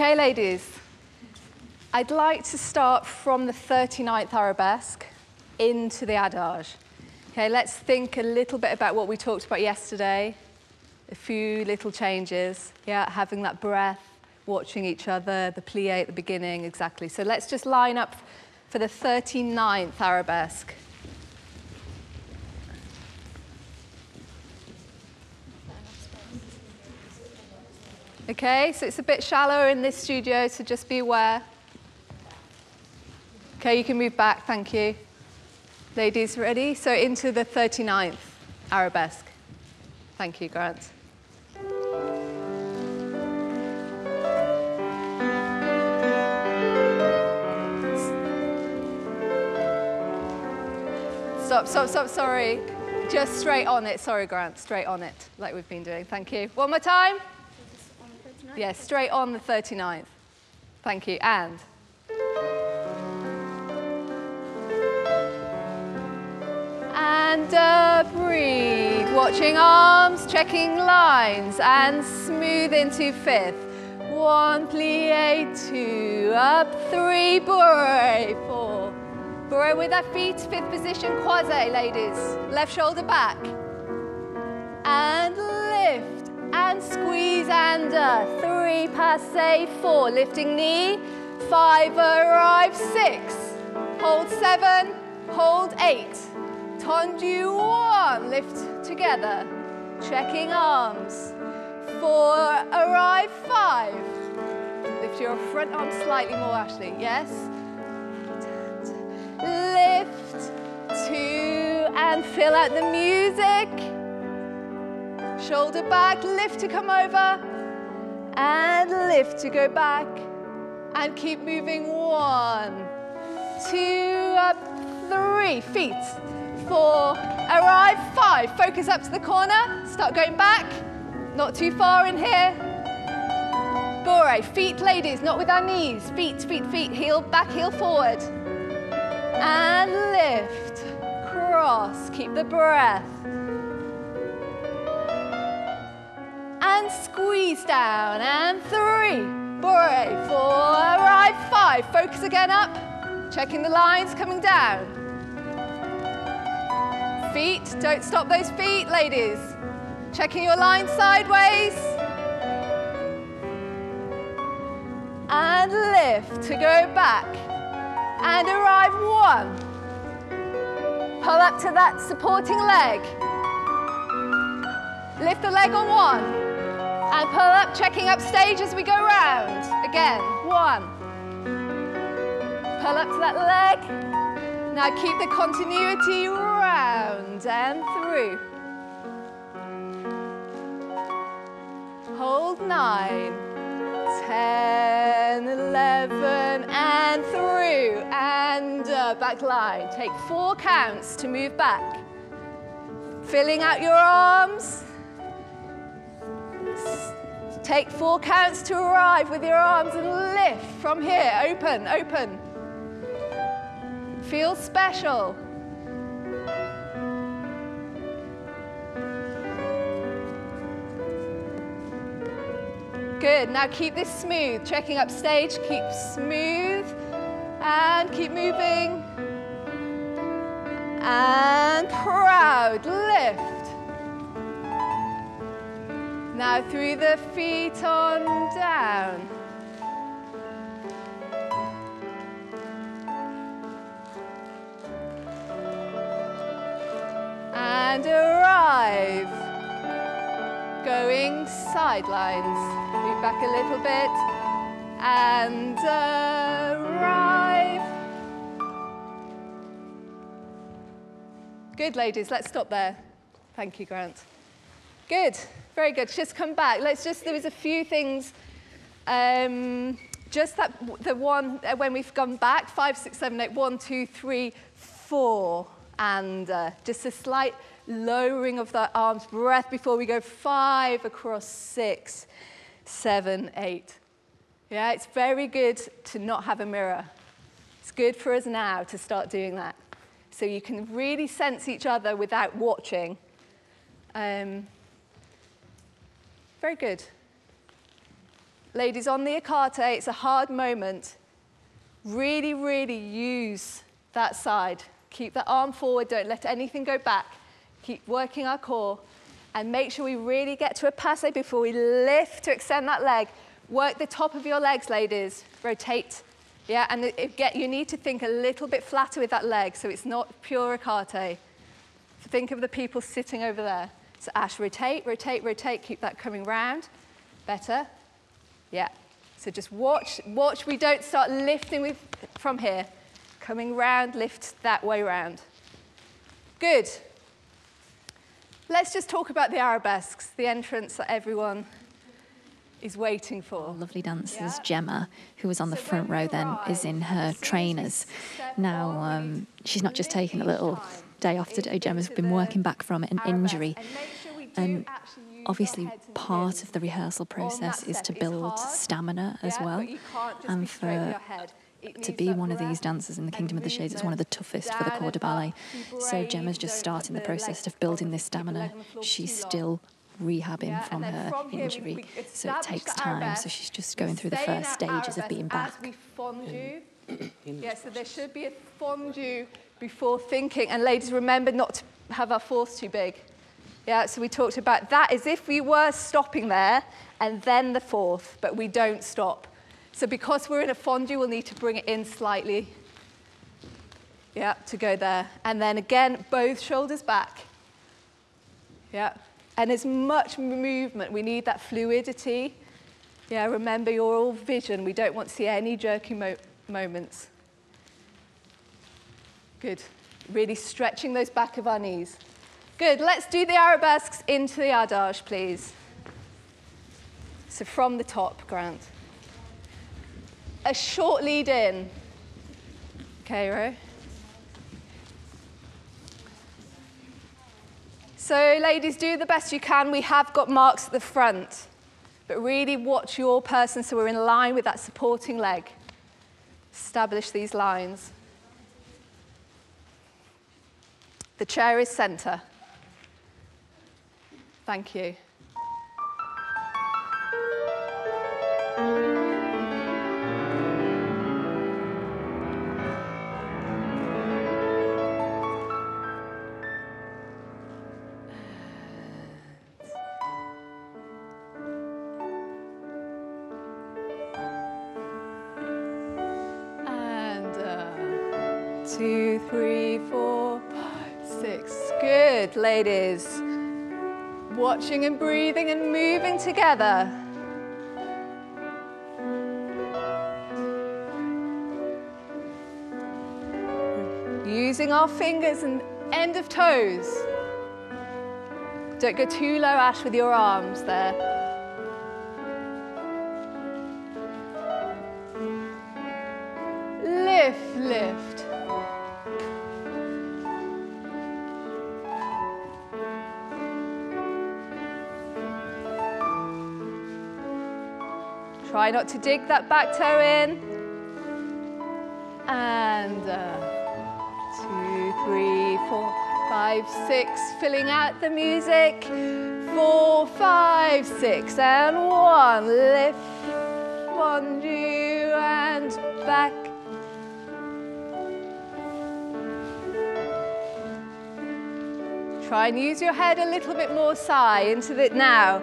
Okay, ladies. I'd like to start from the 39th arabesque into the adage. Okay, let's think a little bit about what we talked about yesterday. A few little changes, yeah, having that breath, watching each other, the plie at the beginning, exactly. So let's just line up for the 39th arabesque. Okay, so it's a bit shallower in this studio, so just be aware. Okay, you can move back, thank you. Ladies, ready? So into the 39th arabesque. Thank you, Grant. Stop, sorry. Just straight on it, sorry, Grant, straight on it, like we've been doing, thank you. One more time? Yes, yeah, straight on the 39th. Thank you, and? And breathe, watching arms, checking lines, and smooth into fifth. One, plie, two, up, three, bourrée, four. Bourrée with our feet, fifth position, croisé, ladies. Left shoulder back. And lift, and squeeze, and three, passé, four. Lifting knee, five, arrive, six. Hold seven, hold eight. Tendu one, lift together, checking arms, four, arrive, five. Lift your front arm slightly more, Ashley, yes? Lift, two, and fill out the music. Shoulder back, lift to come over, and lift to go back, and keep moving, one, two, up, three, feet. Four, arrive, five. Focus up to the corner, start going back. Not too far in here. Bourrée, feet, ladies, not with our knees. Feet, heel back, heel forward. And lift, cross, keep the breath. And squeeze down, and three. Bourrée, four, arrive, five. Focus again up, checking the lines, coming down. Feet, don't stop those feet, ladies. Checking your line sideways. And lift to go back. And arrive, one. Pull up to that supporting leg. Lift the leg on one. And pull up, checking up stage as we go round. Again, one. Pull up to that leg. Now keep the continuity round and through. Hold 9, 10, 11, and through. And back line. Take 4 counts to move back. Filling out your arms. Take 4 counts to arrive with your arms and lift from here. Open, open. Feel special. Good, now keep this smooth. Checking up stage, keep smooth. And keep moving. And proud, lift. Now through the feet on down. And arrive. Going sidelines. Move back a little bit. And arrive. Good, ladies. Let's stop there. Thank you, Grant. Good. Very good. Just come back. Let's just, there was a few things. Just that, the one, when we've gone back, 5, 6, 7, 8, 1, 2, 3, 4. And just a slight lowering of the arms, breath before we go 5 across 6, 7, 8. Yeah, it's very good to not have a mirror. It's good for us now to start doing that. So you can really sense each other without watching. Very good. Ladies, on the Ekate, it's a hard moment. Really, really use that side. Keep that arm forward. Don't let anything go back. Keep working our core. And make sure we really get to a passe before we lift to extend that leg. Work the top of your legs, ladies. Rotate. Yeah, and you need to think a little bit flatter with that leg, so it's not pure Ekate. Think of the people sitting over there. So Ash, rotate, rotate, rotate. Keep that coming round. Better. Yeah. So just watch. We don't start lifting from here. Coming round, lift that way round. Good. Let's just talk about the arabesques, the entrance that everyone is waiting for. Lovely dancers, yeah. Gemma, who was on the front row then, is in her trainers. Now, she's not just taking a little day off today. Gemma's been working back from an injury. And obviously part of the rehearsal process is to build stamina as well. And for to be one of these dancers in the Kingdom of the Shades, it's one of the toughest for the corps de ballet. So Gemma's just starting the process of building this stamina. She's still rehabbing from her injury, so it takes time. So she's just going through the first stages of being back. Yeah, so there should be a fondue before thinking. And ladies, remember not to have our force too big. Yeah, so we talked about that as if we were stopping there and then the fourth, but we don't stop. So because we're in a fondue, we'll need to bring it in slightly. Yeah, to go there. And then again, both shoulders back. Yeah, and as much movement. We need that fluidity. Yeah, remember you're all vision. We don't want to see any jerky moments. Good. Really stretching those back of our knees. Good. Let's do the arabesques into the adage, please. So from the top, Grant. A short lead in. Cairo. So, ladies, do the best you can. We have got marks at the front, but really watch your person so we're in line with that supporting leg. Establish these lines. The chair is centre. Thank you. Two, three, four, five, six. Good, ladies. Watching and breathing and moving together. Using our fingers and end of toes. Don't go too low, Ash, with your arms there. Lift, lift. Try not to dig that back toe in. And two, three, four, five, six. Filling out the music. Four, five, six, and one. Lift, fondue, and back. Try and use your head a little bit more, sigh into it now.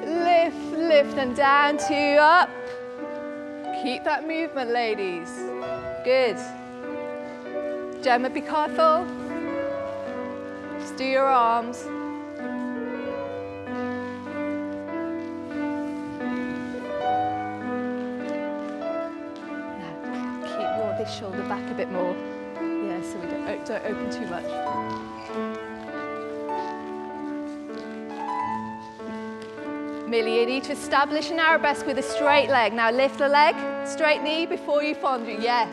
Lift, lift, and down, two, up. Keep that movement, ladies. Good. Gemma, be careful. Just do your arms. Now, keep this shoulder back a bit more. Yeah, so we don't open too much. Millie, you need to establish an arabesque with a straight leg. Now lift the leg, straight knee before you fondue. Yes.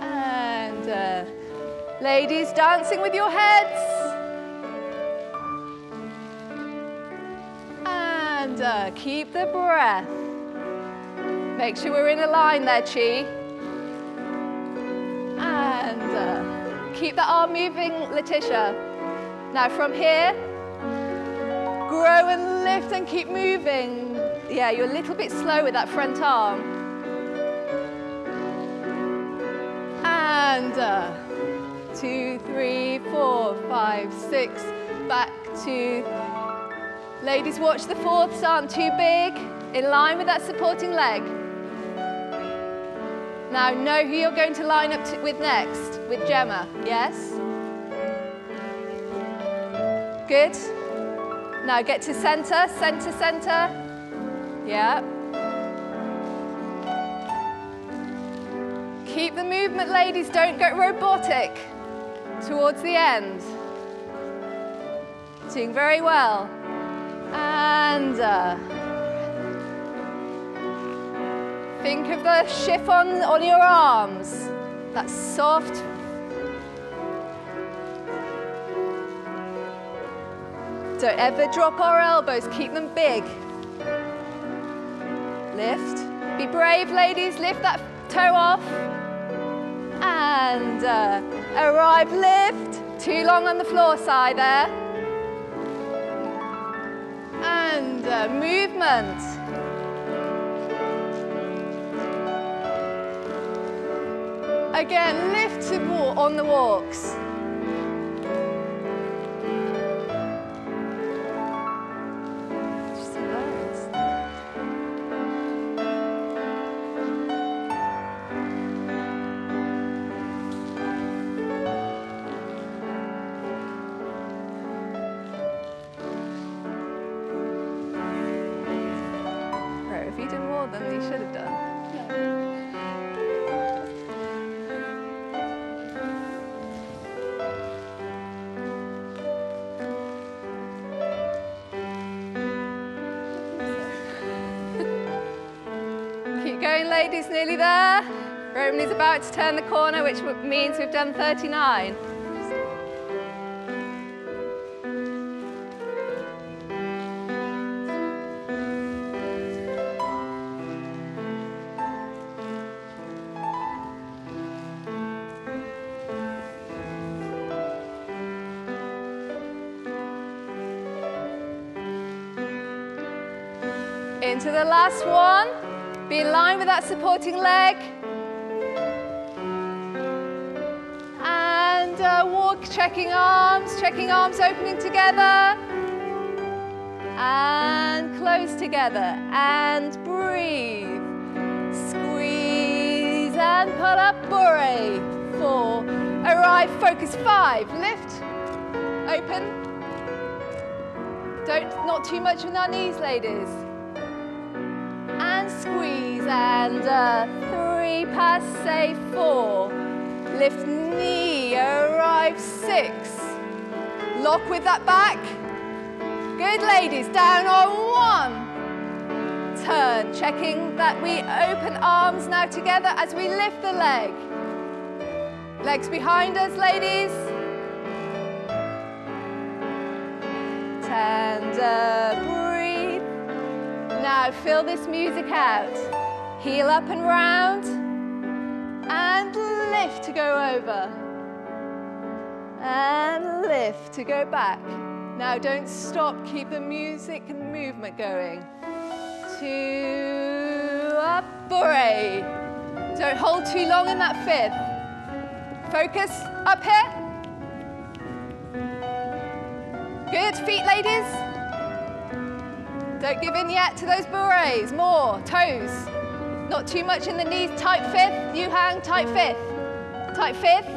And ladies, dancing with your heads. And keep the breath. Make sure we're in a line there, Chi. And keep that arm moving, Leticia. Now from here, Grow and lift and keep moving. Yeah, you're a little bit slow with that front arm. And 2, 3, 4, 5, 6. Back to. Ladies, watch the fourth arm. Too big. In line with that supporting leg. Now, know who you're going to line up with next, with Gemma, yes? Good. Now get to center, center, center. Yeah. Keep the movement, ladies. Don't get robotic towards the end. Doing very well. And think of the chiffon on your arms. That's soft. Don't ever drop our elbows, keep them big. Lift. Be brave, ladies, lift that toe off. And arrive, lift. Too long on the floor, side there. And movement. Again, lift to walk on the walks. Interesting words. Right, if you did more than you should have done. Ladies, nearly there. Roman is about to turn the corner, which means we've done 39. Into the last one. Be in line with that supporting leg. And walk, checking arms opening together. And close together. And breathe. Squeeze and pull up. Bourrée. 4. Arrive, focus. 5. Lift. Open. Not too much on our knees, ladies. And squeeze, and 3, passe, 4. Lift knee, arrive, 6. Lock with that back. Good, ladies, down on 1. Turn, checking that we open arms now together as we lift the leg. Legs behind us, ladies. And breathe. Now fill this music out. Heel up and round. And lift to go over. And lift to go back. Now don't stop, keep the music and movement going. 2, up, bourrée. Don't hold too long in that 5th. Focus, up here. Good, feet, ladies. Don't give in yet to those bourrées. More, toes. Not too much in the knees. Tight 5th, you hang, tight 5th. Tight 5th.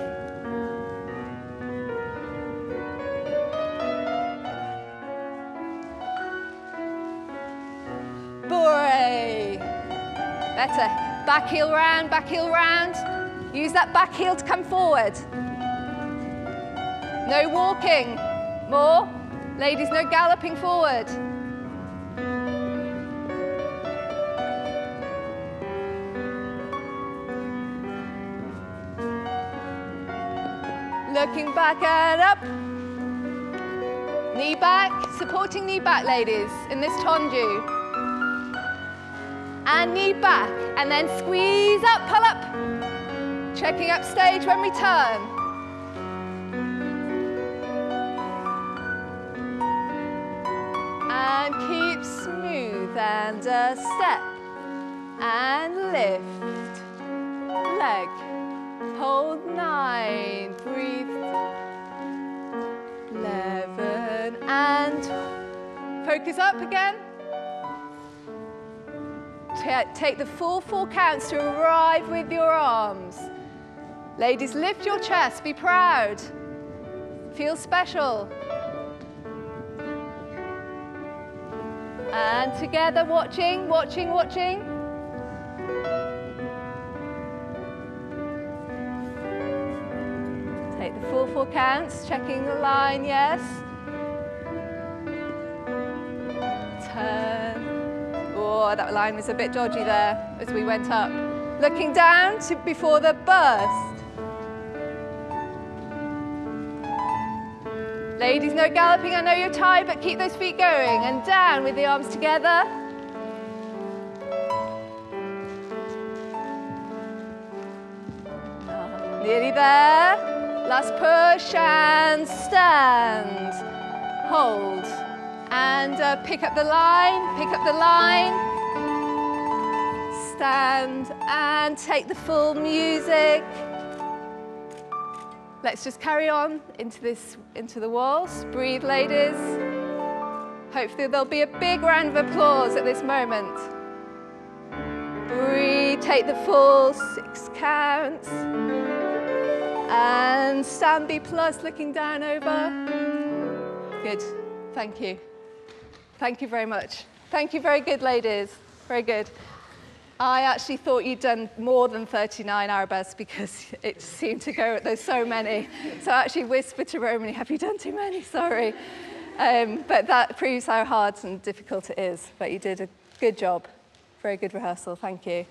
Bourrée. Better. Back heel round, back heel round. Use that back heel to come forward. No walking. More. Ladies, no galloping forward. Looking back and up. Knee back, supporting knee back, ladies, in this tendu. And knee back, and then squeeze up, pull up. Checking up stage when we turn. time, keep smooth and a step, and lift, leg, hold 9, breathe, 11 and 12. Focus up again. Take the full 4 counts to arrive with your arms. Ladies, lift your chest, be proud, feel special. And together, watching, watching, watching. Take the full 4 counts, checking the line, yes. Turn. Oh, that line was a bit dodgy there as we went up. Looking down to before the burst. Ladies, no galloping, I know you're tired, but keep those feet going. And down with the arms together. Oh, nearly there. Last push and stand. Hold. And pick up the line, pick up the line. Stand and take the full music. Let's just carry on into the waltz. Breathe, ladies. Hopefully there'll be a big round of applause at this moment. Breathe, take the full 6 counts. And stand B plus, looking down over. Good, thank you. Thank you very much. Thank you, very good, ladies, very good. I actually thought you'd done more than 39 arabesques because it seemed to go, there's so many. So I actually whispered to Romany, have you done too many? Sorry. But that proves how hard and difficult it is. But you did a good job. Very good rehearsal. Thank you.